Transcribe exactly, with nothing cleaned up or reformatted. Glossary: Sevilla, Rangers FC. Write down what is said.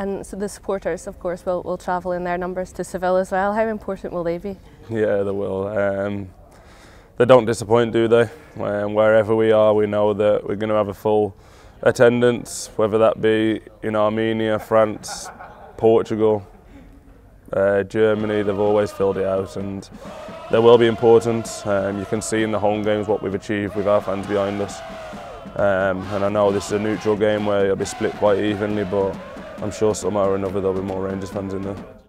And so the supporters, of course, will, will travel in their numbers to Seville as well. How important will they be? Yeah, they will. Um, they don't disappoint, do they? Um, wherever we are, we know that we're going to have a full attendance, whether that be in Armenia, France, Portugal, uh, Germany. They've always filled it out, and they will be important. Um, you can see in the home games what we've achieved with our fans behind us. Um, and I know this is a neutral game where it'll be split quite evenly, but I'm sure somehow or another there'll be more Rangers fans in there.